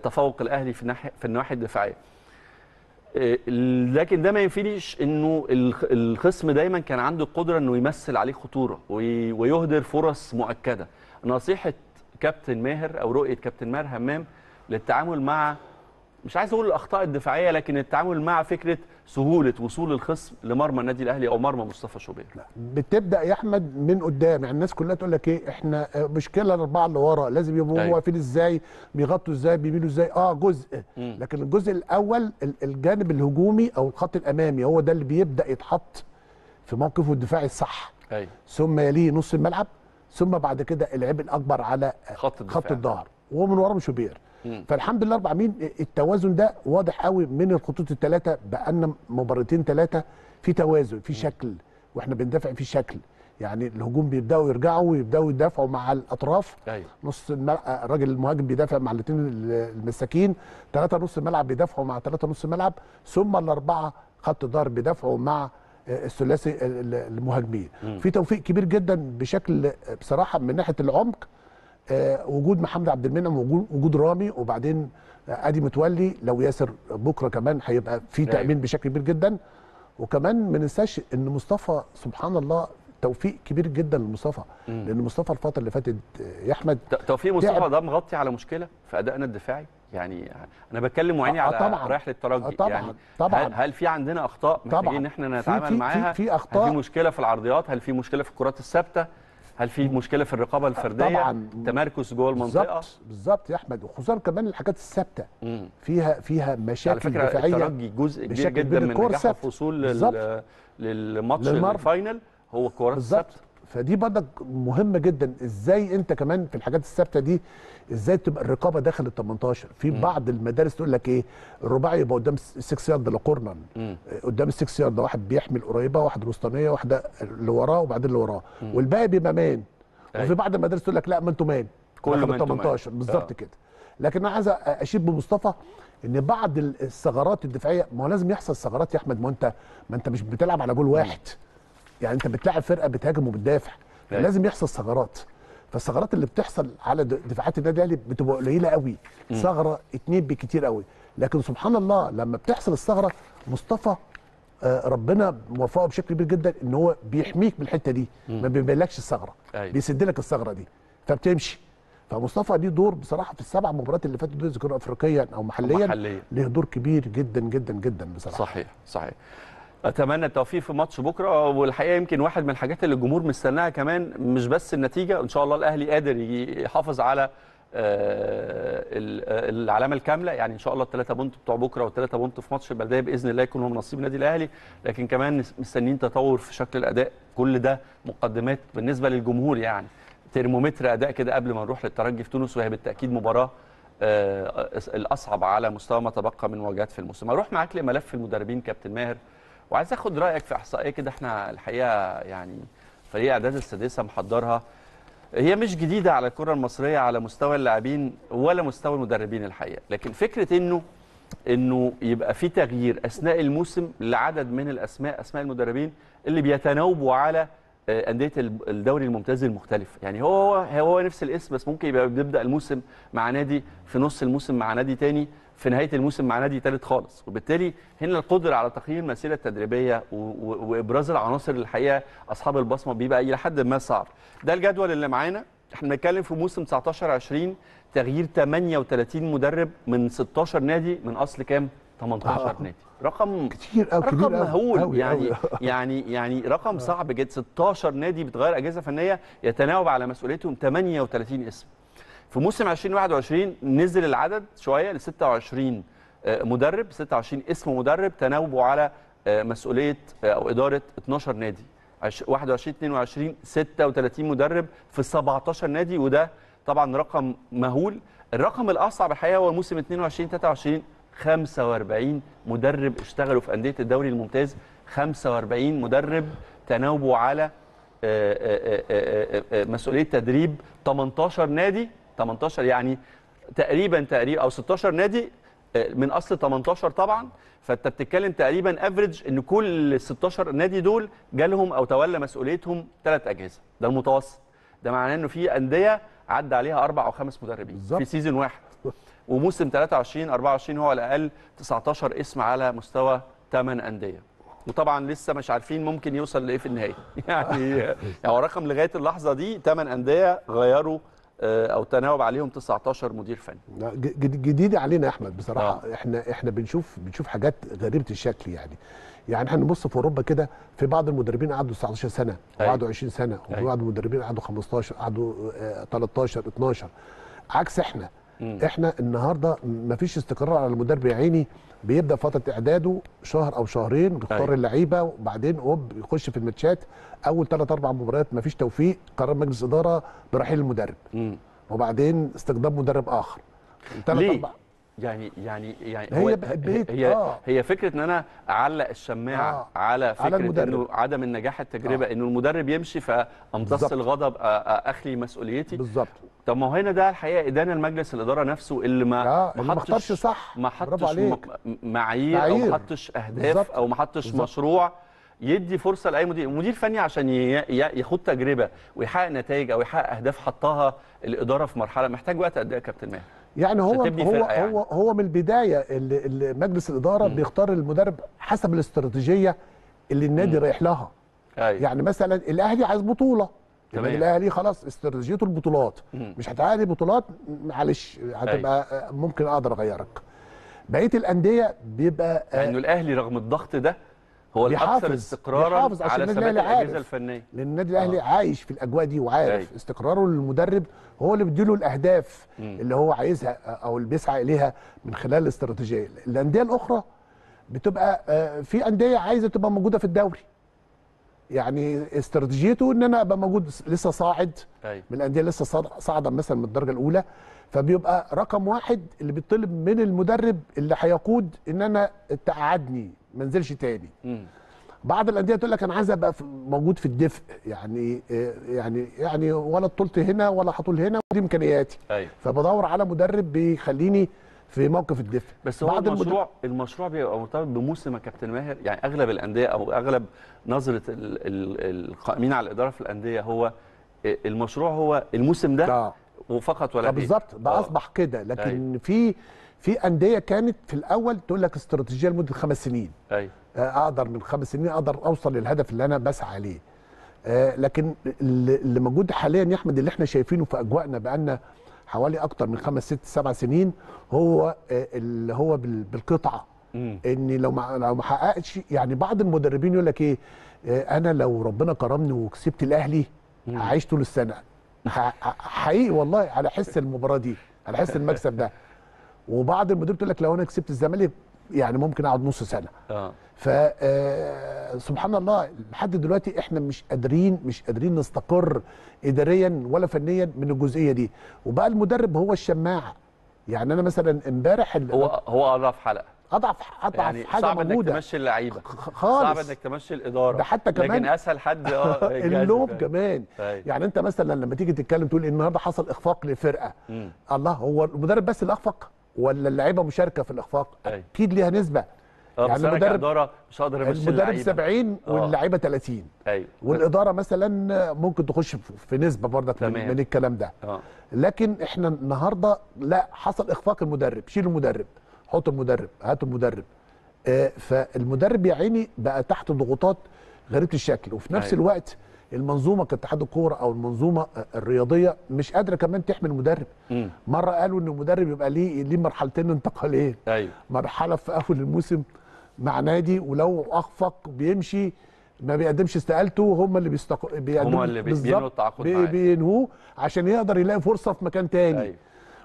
تفوق الاهلي في ناحيه في النواحي الدفاعيه. لكن ده ما ينفيش انه الخصم دايما كان عنده القدره انه يمثل عليه خطوره ويهدر فرص مؤكده. نصيحه كابتن ماهر او رؤيه كابتن ماهر همام للتعامل مع، مش عايز اقول الاخطاء الدفاعيه، لكن التعامل مع فكره سهوله وصول الخصم لمرمى النادي الاهلي او مرمى مصطفى شوبير. بتبدا يا احمد من قدام. يعني الناس كلها تقول لك ايه، احنا مشكله الاربعه اللي ورا لازم يبقوا واقفين ازاي، بيغطوا ازاي، بيميلوا ازاي. اه جزء م. لكن الجزء الاول الجانب الهجومي او الخط الامامي هو ده اللي بيبدا يتحط في موقفه الدفاعي الصح. أي. ثم يليه نص الملعب، ثم بعد كده العبء الاكبر على خط الدفاع، خط الظهر، ومن وراهم شوبير. فالحمد لله رب العالمين التوازن ده واضح قوي من الخطوط الثلاثه، بقالنا مباراتين ثلاثه في توازن، في شكل، واحنا بندافع في شكل. يعني الهجوم بيبداوا يرجعوا ويبداوا يدافعوا مع الاطراف. أيوة. نص الملعب الراجل المهاجم بيدافع مع الاثنين المساكين، ثلاثه نص الملعب بيدافعوا مع ثلاثه نص الملعب، ثم الاربعه خط الظهر بيدافعوا مع الثلاثي المهاجمين. في توفيق كبير جدا بشكل بصراحه من ناحيه العمق. أه وجود محمد عبد المنعم، وجود رامي، وبعدين ادي متولي. لو ياسر بكره كمان هيبقى في تامين بشكل كبير جدا. وكمان ما ننساش ان مصطفى سبحان الله توفيق كبير جدا لمصطفى، لان مصطفى الفتره اللي فاتت يا احمد توفيق مصطفى ده مغطي على مشكله في ادائنا الدفاعي. يعني انا بتكلم وعيني على طبعاً. رايح للترجي. طبعاً. يعني طبعاً. هل, هل في عندنا اخطاء محتاجين ان احنا نتعامل في معاها؟ في, في اخطاء، هل في مشكله في العرضيات، هل في مشكله في الكرات الثابته، هل في مشكله في الرقابه الفرديه؟ طبعا تمركز جوه المنطقه. بالظبط بالظبط يا احمد، وخصوصا كمان الحاجات الثابته فيها فيها مشاكل دفاعيه. على فكره الترجي جزء كبير جدا من نجاحه في وصول للماتش الفاينل هو الكرات الثابته. فدي برضك مهمه جدا، ازاي انت كمان في الحاجات الثابته دي ازاي تبقى الرقابه داخل ال تمنتاشر. في م. بعض المدارس تقول لك ايه، الرباعي يبقى قدام ستة يارد لقرنا، قدام ستة يارد واحد بيحمل قريبه، واحد وسطانيه، واحده اللي وراه، وبعدين اللي وراه، والباقي بيبقى مان. أي. وفي بعض المدارس تقول لك لا، ما انتوا مان كله من تمنتاشر بالظبط كده. لكن انا عايز اشيد بمصطفى ان بعض الثغرات الدفاعيه، ما هو لازم يحصل ثغرات يا احمد. ما انت ما انت مش بتلعب على جول واحد، يعني انت بتلاعب فرقه بتهاجم وبتدافع، لازم يحصل ثغرات. فالثغرات اللي بتحصل على دفاعات النادي الاهلي بتبقى قليله قوي، ثغره اتنين بكتير قوي. لكن سبحان الله لما بتحصل الثغره مصطفى ربنا موفقه بشكل كبير جدا ان هو بيحميك من الحته دي، ما بيبلكش الثغره، بيسد لك الثغره دي فبتمشي. فمصطفى ليه دور بصراحه في السبع مباريات اللي فاتت دول، كانوا افريقيا او محليا، محليا ليه دور كبير جدا جدا جدا بصراحه. صحيح صحيح. اتمنى التوفيق في ماتش بكره، والحقيقه يمكن واحد من الحاجات اللي الجمهور مستناها كمان مش بس النتيجه، ان شاء الله الاهلي قادر يحافظ على العلامه الكامله، يعني ان شاء الله الثلاثه بونت بتوع بكره والثلاثه بونت في ماتش البلديه باذن الله يكونوا من نصيب النادي الاهلي، لكن كمان مستنيين تطور في شكل الاداء. كل ده مقدمات بالنسبه للجمهور، يعني ترمومتر اداء كده قبل ما نروح للترجي في تونس، وهي بالتاكيد مباراه الاصعب على مستوى ما تبقى من مواجهات في الموسم. هروح معاك لملف المدربين كابتن ماهر، وعايز اخد رايك في احصائيه كده احنا الحقيقه يعني فريق اعداد السادسه محضرها، هي مش جديده على الكره المصريه على مستوى اللاعبين ولا مستوى المدربين الحقيقه، لكن فكره انه انه يبقى في تغيير اثناء الموسم لعدد من الاسماء، اسماء المدربين اللي بيتناوبوا على انديه الدوري الممتاز المختلف، يعني هو هو نفس الاسم بس ممكن يبقى بيبدا الموسم مع نادي، في نص الموسم مع نادي تاني، في نهايه الموسم مع نادي ثالث خالص، وبالتالي هنا القدره على تقييم المسيره التدريبيه وابراز العناصر الحقيقه اصحاب البصمه بيبقى الى حد ما صعب. ده الجدول اللي معانا، احنا بنتكلم في موسم تسعتاشر عشرين تغيير ثمانية وثلاثين مدرب من ستاشر نادي، من اصل كام؟ تمنتاشر آه. نادي، رقم كتير أو رقم مهول أو يعني أو يعني يعني رقم صعب جدا. ستاشر نادي بتغير اجهزه فنيه يتناوب على مسؤوليتهم ثمانية وثلاثين اسم. في موسم ألفين وواحد وعشرين نزل العدد شويه ل ستة وعشرين مدرب، ستة وعشرين اسم مدرب تناوبوا على مسؤوليه او اداره اتناشر نادي. واحد وعشرين اتنين وعشرين ستة وثلاثين مدرب في سبعتاشر نادي، وده طبعا رقم مهول. الرقم الاصعب الحقيقه هو موسم اتنين وعشرين تلاتة وعشرين خمسة وأربعين مدرب اشتغلوا في انديه الدوري الممتاز، خمسة وأربعين مدرب تناوبوا على مسؤوليه تدريب تمنتاشر نادي، تمنتاشر يعني تقريبا تقريبا او ستاشر نادي من اصل تمنتاشر طبعا، فانت بتتكلم تقريبا افريج ان كل ستاشر نادي دول جالهم او تولى مسؤوليتهم ثلاث اجهزه، ده المتوسط. ده معناه انه في انديه عدى عليها اربع او خمس مدربين بالزبط في سيزون واحد. وموسم تلاتة وعشرين أربعة وعشرين هو على الاقل تسعتاشر اسم على مستوى ثمانية انديه، وطبعا لسه مش عارفين ممكن يوصل لايه في النهايه، يعني هو رقم لغايه اللحظه دي ثمانية انديه غيروا او تناوب عليهم تسعتاشر مدير فني. جديده علينا يا احمد بصراحه. آه. احنا احنا بنشوف بنشوف حاجات غريبه الشكل، يعني يعني احنا بنبص في اوروبا كده في بعض المدربين قعدوا تسعتاشر سنه وقعدوا عشرين سنه، وفي بعض المدربين قعدوا خمستاشر قعدوا تلتاشر اتناشر، عكس احنا. م. احنا النهارده مفيش استقرار على المدرب يا عيني، بيبدا فتره اعداده شهر او شهرين، بيختار اللعيبه وبعدين اوب يخش في الماتشات، اول ثلاث اربع مباريات مفيش توفيق، قرار مجلس اداره برحيل المدرب، م. وبعدين استخدام مدرب اخر. ليه؟ أربع. يعني يعني يعني هي بقت هي, آه. هي فكره ان انا اعلق الشماعه آه. على فكره على انه عدم النجاح التجربه، آه. انه المدرب يمشي فامتص الغضب، اخلي مسؤوليتي بالظبط. طب ما هو هنا ده الحقيقه ادانه المجلس الاداره نفسه اللي ما آه. ما حطش صح، ما حطش معايير او ما حطش اهداف بالزبط. او ما حطش مشروع يدي فرصه لاي مدير مدير فني عشان يخوض تجربه ويحقق نتائج او يحقق اهداف حطها الاداره في مرحله محتاج وقت قد ايه يا كابتن ماهر؟ يعني هو هو يعني. هو هو من البدايه اللي مجلس الاداره م. بيختار المدرب حسب الاستراتيجيه اللي النادي رايح لها. أيوة. يعني مثلا الاهلي عايز بطوله، يعني الاهلي خلاص استراتيجيته البطولات، م. مش هتحقق لي بطولات معلش هتبقى أيوة. ممكن اقدر اغيرك. بقيه الانديه بيبقى لانه يعني آه الاهلي رغم الضغط ده هو الاكثر استقرارا على ثبات الاجهزه الفنيه، لان النادي الاهلي آه. عايش في الاجواء دي وعارف أي. استقراره للمدرب هو اللي بيديله الاهداف م. اللي هو عايزها او اللي بيسعى اليها من خلال الاستراتيجيه. الانديه الاخرى بتبقى في انديه عايزه تبقى موجوده في الدوري، يعني استراتيجيته ان انا ابقى موجود لسه صاعد أي. من الانديه لسه صاعده مثلا من الدرجه الاولى، فبيبقى رقم واحد اللي بيطلب من المدرب اللي هيقود ان انا تقعدني ما انزلش تاني. مم. بعض الانديه تقول لك انا عايز ابقى موجود في الدفء، يعني يعني يعني ولا طولت هنا ولا هطول هنا ودي امكانياتي، فبدور على مدرب بيخليني في موقف الدفء. بس هو المشروع المشروع بيبقى مرتبط بموسم يا كابتن ماهر، يعني اغلب الانديه او اغلب نظره القائمين على الاداره في الانديه هو المشروع هو الموسم ده لا. وفقط ولا بالظبط ده اصبح كده، لكن أي. في في انديه كانت في الاول تقول لك استراتيجيه لمده خمس سنين، أي. اقدر من خمس سنين اقدر اوصل للهدف اللي انا بسعى عليه. لكن اللي موجود حاليا يا احمد، اللي احنا شايفينه في اجواءنا بقالنا حوالي اكتر من خمس ست سبع سنين، هو اللي هو بالقطعه. ان لو ما لو ما حققتش، يعني بعض المدربين يقول لك ايه، انا لو ربنا كرمني وكسبت الاهلي هعيش طول السنه. حقيقي والله على حس المباراه دي، على حس المكسب ده. وبعض المدربين يقول لك لو انا كسبت الزمالك يعني ممكن اقعد نص سنه. اه ف سبحان الله لحد دلوقتي احنا مش قادرين مش قادرين نستقر اداريا ولا فنيا من الجزئيه دي. وبقى المدرب هو الشماعه. يعني انا مثلا امبارح هو هو اضعف حلقه اضعف اضعف يعني حاجه صعب موجوده. صعب انك تمشي اللعيبه خالص، صعب انك تمشي الاداره، ده حتى كمان لكن اسهل حد اه اللوم كمان. طيب. يعني انت مثلا لما تيجي تتكلم تقول النهارده حصل اخفاق لفرقه، م. الله، هو المدرب بس اللي اخفق ولا اللعيبه مشاركه في الاخفاق؟ أي. اكيد ليها نسبه. طب يعني المدرب مش هقدر امشي اللعيبه، المدرب سبعين واللعيبه ثلاثين. ايوه، والاداره مثلا ممكن تخش في نسبه برضك من, من الكلام ده. أوه. لكن احنا النهارده لا، حصل اخفاق المدرب، شيلوا المدرب، حطوا المدرب، هاتوا المدرب. آه فالمدرب يا عيني بقى تحت ضغوطات غريبه الشكل، وفي نفس أيوة. الوقت المنظومه كاتحاد الكوره او المنظومه الرياضيه مش قادره كمان تحمي المدرب. مم. مره قالوا ان المدرب يبقى ليه ليه مرحلتين انتقاليه. أيوة. مرحله في اول الموسم مع نادي، ولو اخفق بيمشي ما بيقدمش استقالته، هم اللي بيستق... بيقدموا هم اللي بينهوا التعاقد معاه، بينهوه عشان يقدر يلاقي فرصه في مكان تاني. أيوة.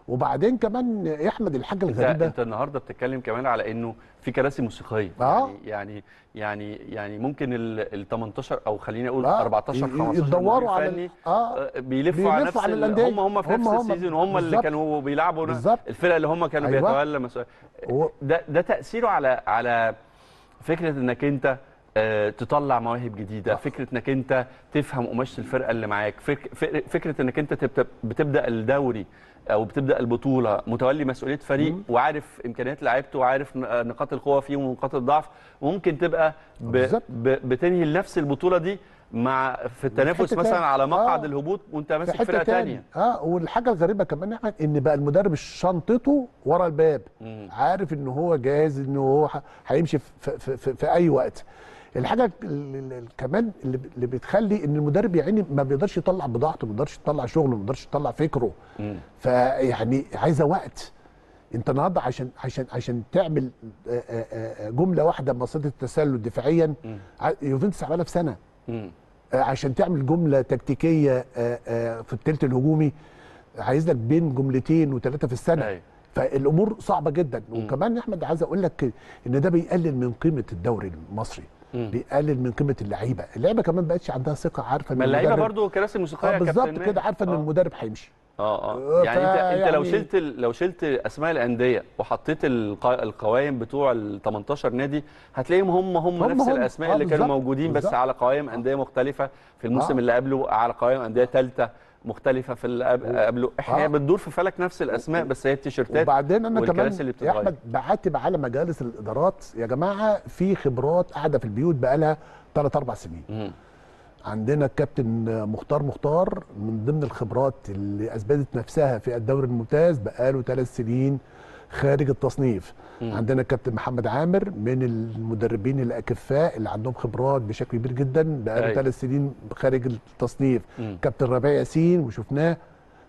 وبعدين كمان يا احمد الحاجه الغريبه، انت, انت النهارده بتتكلم كمان على انه في كراسي موسيقيه. آه. يعني يعني يعني ممكن ال تمنتاشر او خلينا اقول آه. اربعتاشر خمستاشر يدوروا على اه بيلفوا على نفس الانديه، هم هم في نفس السيزون، هم اللي كانوا بيلعبوا الفرقه اللي هم كانوا أيوة. بيتولى مسؤوليه. ده ده تاثيره على على فكره انك انت تطلع مواهب جديده، أوه. فكره انك انت تفهم قماشه الفرقه اللي معاك، فكره انك انت بتبدا الدوري او بتبدا البطوله متولي مسؤوليه فريق، مم. وعارف امكانيات لعيبته وعارف نقاط القوه فيه ونقاط الضعف، وممكن تبقى ب... ب... بتنهي نفس البطوله دي مع في التنافس مثلا تاني. على مقعد آه. الهبوط وانت ماسك فرقه ثانيه. اه والحاجه الغريبه كمان يا احمد ان بقى المدرب شنطته ورا الباب، مم. عارف ان هو جاهز، ان هو هيمشي في... في... في... في اي وقت. الحاجه كمان اللي بتخلي ان المدرب يعني ما بيقدرش يطلع بضاعته، ما بيقدرش يطلع شغله، ما بيقدرش يطلع فكره. فيعني عايزه وقت. انت النهارده عشان عشان عشان تعمل جمله واحده بمصيده التسلل دفاعيا، يوفنتوس عملها في سنه. مم. عشان تعمل جمله تكتيكيه في الثلث الهجومي عايز لك بين جملتين وثلاثه في السنه. أي. فالامور صعبه جدا. مم. وكمان يا احمد عايز اقول لك ان ده بيقلل من قيمه الدوري المصري، بيقلل من قيمه اللعيبه، اللعيبه كمان بقتش عندها ثقه، عارفه ان المدرب، اللعيبه برضه كراسي موسيقيه يا كابتن بالظبط كده، عارفه ان المدرب هيمشي. اه اه يعني انت يعني انت لو شلت لو شلت اسماء الانديه وحطيت القوائم بتوع ال تمنتاشر نادي، هتلاقيهم هم هم, هم نفس هم. الاسماء آه اللي كانوا موجودين، بس على قوائم انديه مختلفه في الموسم آه. اللي قبله، على قوائم انديه ثالثه مختلفه في اللي قبله. احنا آه. بتدور في فلك نفس الاسماء، بس هي التيشيرتات. وبعدين انا كمان يا احمد بعاتب على مجالس الادارات يا جماعه، في خبرات قاعده في البيوت بقالها تلات اربع سنين. م. عندنا الكابتن مختار مختار من ضمن الخبرات اللي اثبتت نفسها في الدوري الممتاز، بقاله ثلاث سنين خارج التصنيف. م. عندنا الكابتن محمد عامر من المدربين الاكفاء اللي عندهم خبرات بشكل كبير جدا، بقاله ثلاث سنين خارج التصنيف. م. كابتن ربيع ياسين وشفناه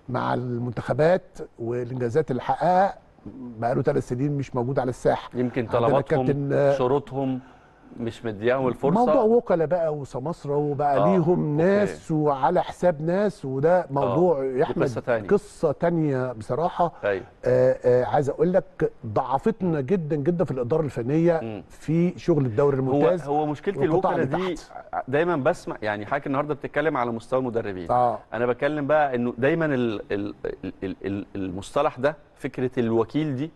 مع المنتخبات والانجازات اللي حققها، بقاله ثلاث سنين مش موجود على الساحه. يمكن طلباتهم شروطهم مش مدياهم الفرصه، موضوع وكلاء بقى وسماسره وبقى آه. ليهم ناس أوكي. وعلى حساب ناس، وده موضوع آه. يا احمد قصه تانية. قصه ثانيه بصراحه. آه آه عايز اقول لك ضعفتنا جدا جدا في الاداره الفنيه. م. في شغل الدوري الممتاز. هو هو مشكله الوكلاء دي دايما بسمع، يعني حضرتك النهارده بتتكلم على مستوى المدربين. آه. انا بتكلم بقى انه دايما ال ال ال ال ال المصطلح ده، فكره الوكيل دي،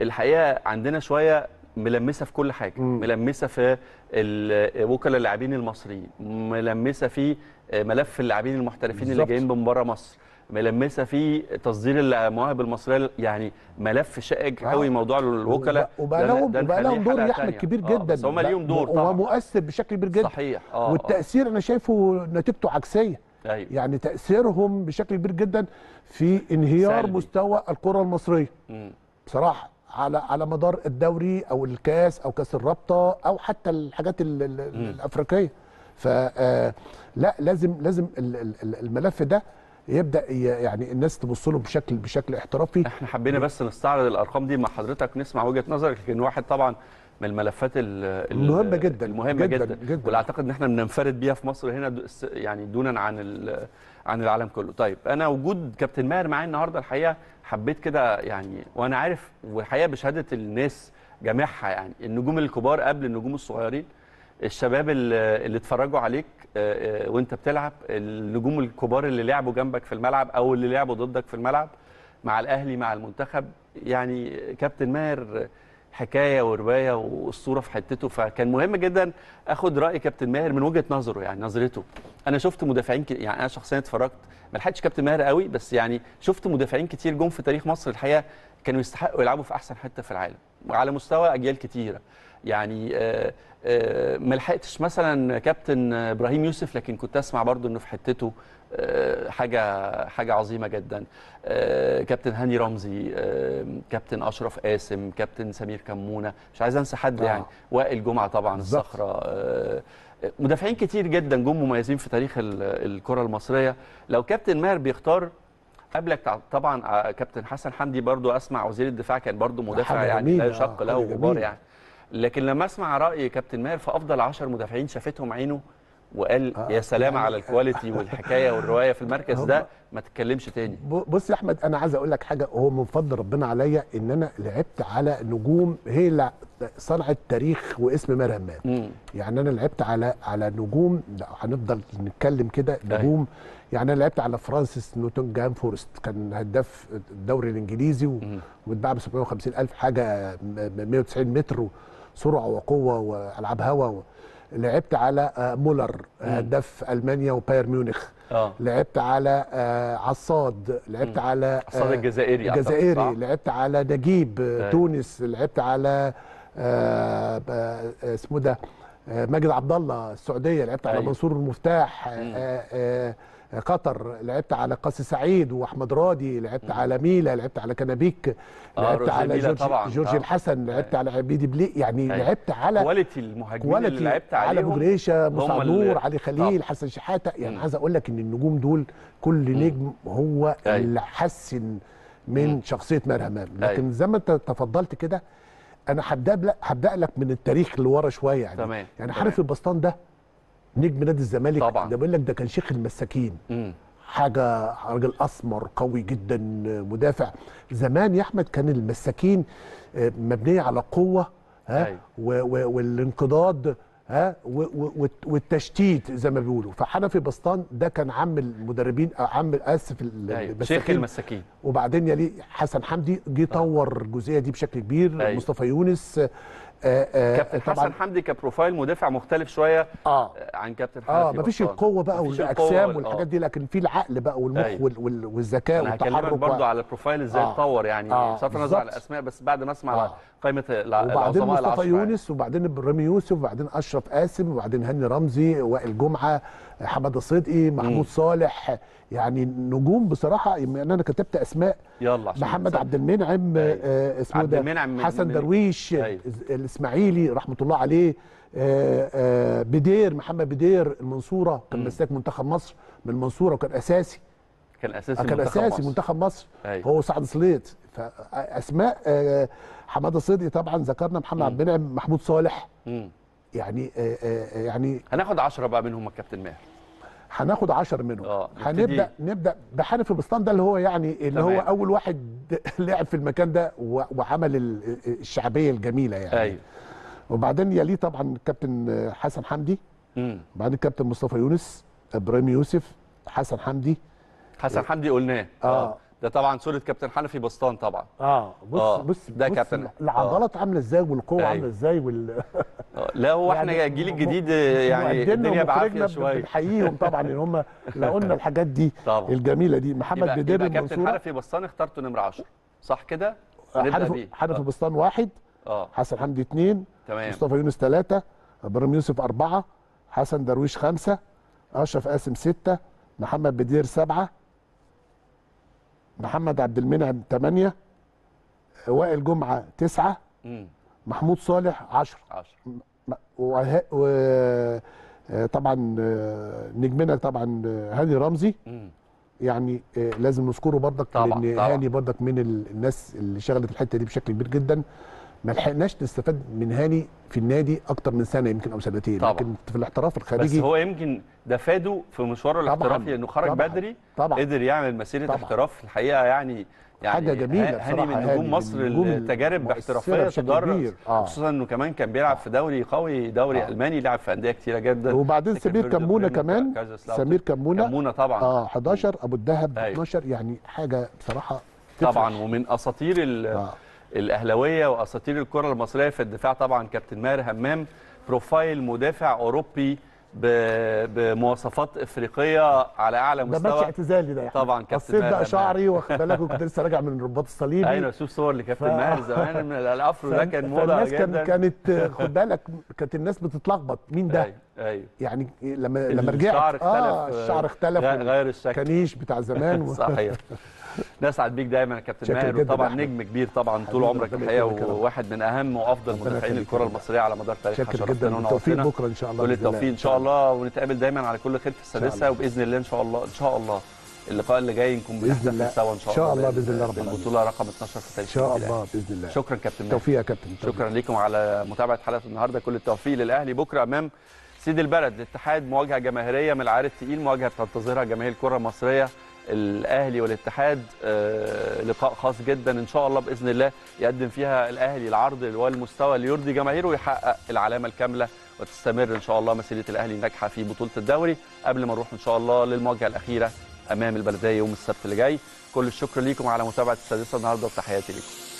الحقيقه عندنا شويه ملمسه في كل حاجه. مم. ملمسه في وكلاء اللاعبين المصريين، ملمسه في ملف اللاعبين المحترفين بالزبط. اللي جايين من بره مصر، ملمسه في تصدير المواهب المصريه، يعني ملف شائك قوي. آه. موضوع الوكلاء وبقى لهم وبقى لهم دور يا احمد كبير جدا. آه. هم ليهم دور طبعا ومؤثر بشكل كبير جدا. صحيح. آه. والتاثير انا شايفه نتيجته عكسيه. أيوة. يعني تاثيرهم بشكل كبير جدا في انهيار سلبي. مستوى الكره المصريه. مم. بصراحه على على مدار الدوري او الكاس او كاس الرابطه او حتى الحاجات ال ال ال الافريقيه. ف لا لازم لازم الملف ده يبدا يعني الناس تبص له بشكل بشكل احترافي. احنا حبينا بس نستعرض الارقام دي مع حضرتك، نسمع وجهه نظرك، لكن واحد طبعا من الملفات المهمه جدا المهمه جدا, جدا, جدا. واللي اعتقد ان احنا بننفرد بيها في مصر هنا يعني دونا عن عن العالم كله. طيب انا وجود كابتن ماهر معايا النهارده الحقيقه حبيت كده يعني، وانا عارف والحقيقه بشهاده الناس جميعها يعني النجوم الكبار قبل النجوم الصغيرين، الشباب اللي اتفرجوا عليك وانت بتلعب، النجوم الكبار اللي لعبوا جنبك في الملعب او اللي لعبوا ضدك في الملعب مع الاهلي مع المنتخب، يعني كابتن ماهر حكايه وروايه والصوره في حتته. فكان مهم جدا اخد راي كابتن ماهر من وجهه نظره يعني نظرته. انا شفت مدافعين كتير يعني، انا شخصيا اتفرجت ما لحقتش كابتن ماهر قوي، بس يعني شفت مدافعين كتير جم في تاريخ مصر الحقيقه كانوا يستحقوا يلعبوا في احسن حته في العالم وعلى مستوى اجيال كتيره يعني. آآ آآ ما لحقتش مثلا كابتن ابراهيم يوسف، لكن كنت اسمع برضو انه في حتته حاجه حاجه عظيمه جدا. كابتن هاني رمزي، كابتن اشرف قاسم، كابتن سمير كمونة، مش عايز انسى حد آه. يعني وائل جمعة طبعا الصخره، مدافعين كتير جدا جم مميزين في تاريخ الكره المصريه. لو كابتن ماهر بيختار قبلك طبعا كابتن حسن حمدي برضو، اسمع وزير الدفاع كان برضو مدافع يعني لا يشق له غبار يعني، لكن لما اسمع راي كابتن ماهر في افضل عشرة مدافعين شافتهم عينه وقال آه يا سلام يعني على الكواليتي والحكايه والروايه في المركز ده ما تتكلمش تاني. بص يا احمد، انا عايز اقول لك حاجه، هو من فضل ربنا عليا ان انا لعبت على نجوم هي صنعت تاريخ واسم ماهر همام. يعني انا لعبت على على نجوم هنفضل نتكلم كده نجوم أي. يعني انا لعبت على فرانسيس نوتنجهام فورست، كان هداف الدوري الانجليزي واتباع ب سبعمية وخمسين ألف حاجه، مية وتسعين متر وسرعه وقوه والعاب هواء. لعبت على مولر هداف المانيا وبايرن ميونخ. أوه. لعبت على عصاد، لعبت مم. على عصاد الجزائري الجزائري، لعبت على نجيب ده. تونس، لعبت على اسمه ده ماجد عبد الله السعوديه، لعبت أيوه. على منصور المفتاح آآ آآ قطر، لعبت على قاسي سعيد واحمد راضي، لعبت مم. على ميلا، لعبت على كنابيك، لعبت آه على جورجي, جورجي الحسن، لعبت آه. على عبيد بليك يعني آه. لعبت على كواليتي المهاجمين اللي لعبت عليهم، على ابو جريشة، مصطفى علي خليل طبعا. حسن شحاته يعني. عايز اقول لك ان النجوم دول كل نجم مم. هو آه. اللي حسن من مم. شخصيه ماهر همام. لكن آه. زي ما انت تفضلت كده انا هبدا هبدا لك من التاريخ اللي ورا شويه يعني تمام. يعني حنفي بسطان ده نجم نادي الزمالك طبعا، ده بيقول لك ده كان شيخ المساكين مم. حاجه، راجل اسمر قوي جدا، مدافع زمان يا احمد كان المساكين مبنيه على القوه ها والانقضاض ها والتشتيت زي ما بيقولوا. فحنفي بسطان ده كان عم المدربين عم اسف المساكين، شيخ المساكين. وبعدين يلي حسن حمدي جه طور الجزئيه دي بشكل كبير أيوه. مصطفى يونس آه آه كابتن حسن حمدي كبروفايل مدافع مختلف شويه آه عن كابتن حسن اه مفيش القوه بقى والاجسام والحاجات دي، لكن في العقل بقى والمخ أيوه. والذكاء والتحرك. انا هكلمك برضه على البروفايل ازاي اتطور آه يعني آه بصرف النظر على الاسماء، بس بعد ما اسمع آه قائمه العظماء وبعدين مصطفى يونس يعني. وبعدين ابراهيم يوسف، وبعدين اشرف قاسم، وبعدين هاني رمزي، وائل جمعه، حماده صدقي، محمود صالح، يعني نجوم بصراحه. يعني انا كتبت اسماء يلا محمد عبد المنعم أيوه. اسمه ده حسن درويش أيوه. الاسماعيلي رحمه الله عليه، آآ آآ بدير، محمد بدير المنصوره كان مساك منتخب مصر من المنصوره وكان اساسي كان اساسي كان منتخب اساسي مصر. منتخب مصر أيوه. هو سعد سليط. فاسماء حماده صدقي طبعا ذكرنا، محمد عبد المنعم، محمود صالح مم. يعني آآ آآ يعني هناخد عشرة بقى منهم الكابتن ماهر، هناخد عشرة منهم اه هنبدا نبدا بحنفي بسطان ده اللي هو يعني اللي هو اول واحد لعب في المكان ده وعمل الشعبيه الجميله يعني ايوه. وبعدين يليه طبعا الكابتن حسن حمدي، بعدين الكابتن مصطفى يونس، ابراهيم يوسف، حسن حمدي حسن حمدي قلناه اه, آه. ده طبعا صوره كابتن حنفي بسطان طبعا اه بص آه. بص ده بص كابتن العضلات آه. عامله ازاي والقوه عامله ازاي وال لا هو يعني احنا الجيل الجديد يعني الدنيا بعافيه شويه بنحييهم طبعا ان هم لقونا الحاجات دي الجميله دي. محمد بدير المنصوري كابتن حنفي بسطان اخترته نمره عشرة صح كده؟ حنفي حنفي بسطان واحد اه حسن حمدي اثنين تمام، مصطفى يونس ثلاثة، ابراهيم يوسف أربعة، حسن درويش خمسة، اشرف قاسم ستة، محمد بدير سبعة، محمد عبد المنعم ثمانية، وائل جمعة تسعة، محمود صالح عشرة وطبعا نجمنا طبعا هاني رمزي يعني لازم نذكره برضك طبعًا لان طبعًا. هاني برضك من الناس اللي شغلت الحته دي بشكل كبير جدا، ما لحقناش نستفاد من هاني في النادي اكتر من سنه يمكن او سنتين طبعًا. لكن في الاحتراف الخارجي بس هو يمكن ده فاده في مشواره الاحترافي لانه خرج طبعًا بدري طبعًا. قدر يعمل مسيره احتراف الحقيقه يعني يعني حاجه جميله هاني من نجوم مصر التجارب احترافيه تدرج آه. خصوصا انه كمان كان بيلعب في دوري قوي دوري آه. الماني، لعب في انديه كتيره جدا. وبعدين سمير كمونة كمان سمير كمونة كمونة طبعا اه حداشر ابو الذهب أيوه. اتناشر يعني حاجه بصراحه تفرح. طبعا ومن اساطير آه. الاهلاويه واساطير الكره المصريه في الدفاع طبعا كابتن ماهر همام، بروفايل مدافع اوروبي بمواصفات افريقيه على اعلى مستوى. ده ماتش اعتزالي ده طبعا كابتن ماهر. بقى شعري واخد بالك وكنت لسه راجع من الرباط الصليبي. ايوه شوف صور لكابتن ف... ماهر زمان من الافرو ده كان موضه جدا. الناس كانت خد بالك كانت الناس بتتلخبط مين ده؟ ايوه ايوه يعني لما لما رجعت الشعر اختلف آه الشعر اختلف غير الشكل كنيش بتاع زمان و... صحيح. نسعد بيك دايما يا كابتن ماهر، طبعا نجم كبير طبعا طول عمرك الحقيقه وواحد من اهم وافضل مدافعين الكره المصريه على مدار تاريخ حضرتنا. بالتوفيق بكره ان شاء الله، كل التوفيق ان شاء الله، ونتقابل دايما على كل خير في السادسه وباذن الله ان شاء الله. ان شاء الله اللقاء اللي جاي نكون بنحتفل سوا ان شاء الله ان شاء الله باذن الله رب العالمين، البطوله رقم اتناشر في تاريخ ان شاء الله باذن الله. شكرا كابتن ماهر، توفيق يا كابتن. شكرا ليكم على متابعه حلقه النهارده، كل التوفيق للاهلي بكره امام سيد البلد الاتحاد، مواجهه جماهيريه من العار الثقيل، مواجهه تنتظرها جماهير الكره المصريه الاهلي والاتحاد، آه لقاء خاص جدا ان شاء الله باذن الله يقدم فيها الاهلي العرض والمستوى اللي يرضي جماهيره ويحقق العلامه الكامله وتستمر ان شاء الله مسيره الاهلي ناجحه في بطوله الدوري قبل ما نروح ان شاء الله للمواجهه الاخيره امام البلديه يوم السبت اللي جاي. كل الشكر ليكم على متابعه السادسه النهارده وتحياتي ليكم.